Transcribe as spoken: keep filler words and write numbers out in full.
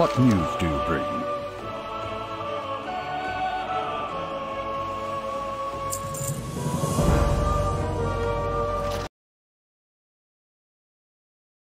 What news do you bring?